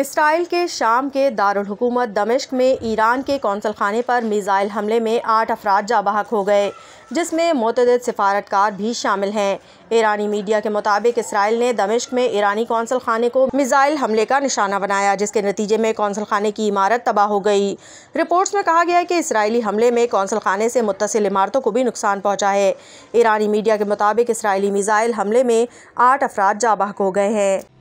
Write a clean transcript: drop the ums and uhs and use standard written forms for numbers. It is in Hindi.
इसराइल के शाम के दारुल हुकूमत दमिश्क में ईरान के कौंसल खाने पर मिज़ाइल हमले में 8 अफराद जा बहक हो गए, जिसमें मुतअद्दिद सिफारतकार भी शामिल हैं। ईरानी मीडिया के मुताबिक इसराइल ने दमिश्क में ईरानी कौंसल खाने को मिज़ाइल हमले का निशाना बनाया, जिसके नतीजे में कौंसल खाने की इमारत तबाह हो गई। रिपोर्ट्स में कहा गया है कि इसराइली हमले में कौंसल खाने से मुत्तसिल इमारतों को भी नुकसान पहुँचा है। ईरानी मीडिया के मुताबिक इसराइली मिज़ाइल हमले में 8 अफराद जा बहक हो गए हैं।